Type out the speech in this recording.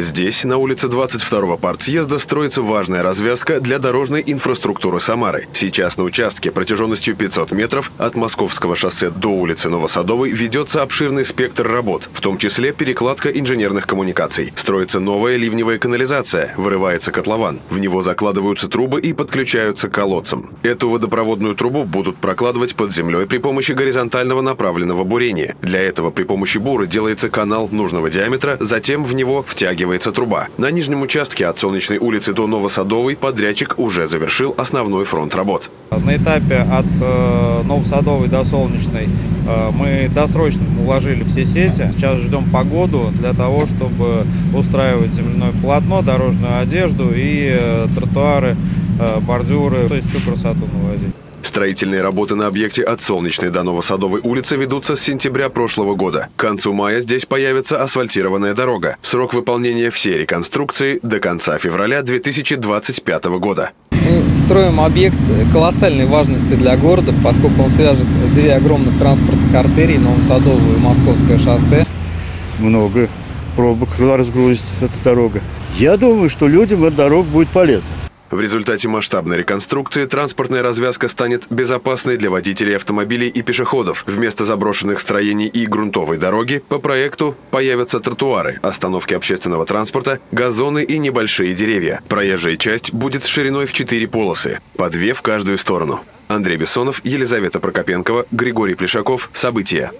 Здесь, на улице 22-го партсъезда, строится важная развязка для дорожной инфраструктуры Самары. Сейчас на участке протяженностью 500 метров от Московского шоссе до улицы Ново-садовой ведется обширный спектр работ, в том числе перекладка инженерных коммуникаций. Строится новая ливневая канализация, вырывается котлован. В него закладываются трубы и подключаются к колодцам. Эту водопроводную трубу будут прокладывать под землей при помощи горизонтального направленного бурения. Для этого при помощи буры делается канал нужного диаметра, затем в него втягивается труба. На нижнем участке от Солнечной улицы до Ново-садовой подрядчик уже завершил основной фронт работ. На этапе от Ново-садовой до Солнечной мы досрочно уложили все сети. Сейчас ждем погоду для того, чтобы устраивать земляное полотно, дорожную одежду и тротуары, бордюры, то есть всю красоту навозить. Строительные работы на объекте от Солнечной до Ново-садовой улицы ведутся с сентября прошлого года. К концу мая здесь появится асфальтированная дорога. Срок выполнения всей реконструкции до конца февраля 2025 года. Мы строим объект колоссальной важности для города, поскольку он свяжет две огромных транспортных артерии, Ново-садовую и Московское шоссе. Много пробок разгрузит эта дорога. Я думаю, что людям эта дорога будет полезна. В результате масштабной реконструкции транспортная развязка станет безопасной для водителей автомобилей и пешеходов. Вместо заброшенных строений и грунтовой дороги по проекту появятся тротуары, остановки общественного транспорта, газоны и небольшие деревья. Проезжая часть будет шириной в 4 полосы, по 2 в каждую сторону. Андрей Бессонов, Елизавета Прокопенкова, Григорий Плешаков. События.